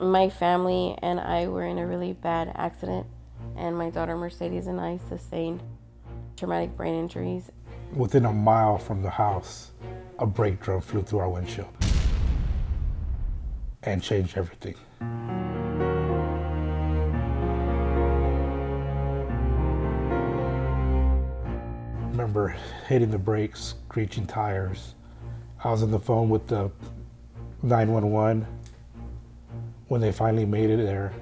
my family and I were in a really bad accident, and my daughter Mercedes and I sustained traumatic brain injuries. Within a mile from the house, a brake drum flew through our windshield and changed everything. I remember hitting the brakes, screeching tires. I was on the phone with the 911. When they finally made it there,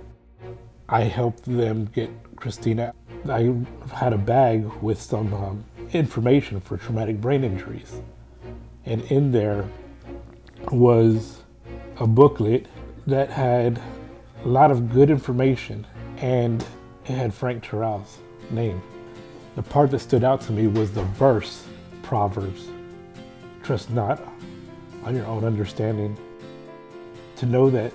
I helped them get Christina. I had a bag with some information for traumatic brain injuries. And in there was a booklet that had a lot of good information, and it had Frank Toral's name. The part that stood out to me was the verse, Proverbs. Trust not on your own understanding. To know that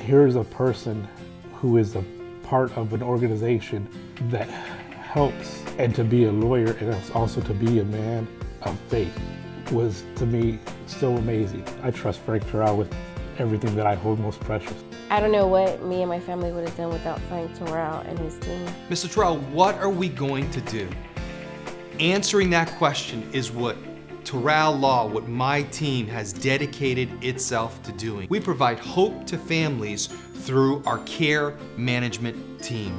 here's a person who is a part of an organization that helps, and to be a lawyer and also to be a man of faith was, to me, so amazing. I trust Frank Toral with everything that I hold most precious. I don't know what me and my family would have done without Frank Toral and his team. Mr. Toral, what are we going to do? Answering that question is what Toral Law, what my team has dedicated itself to doing. We provide hope to families through our care management team.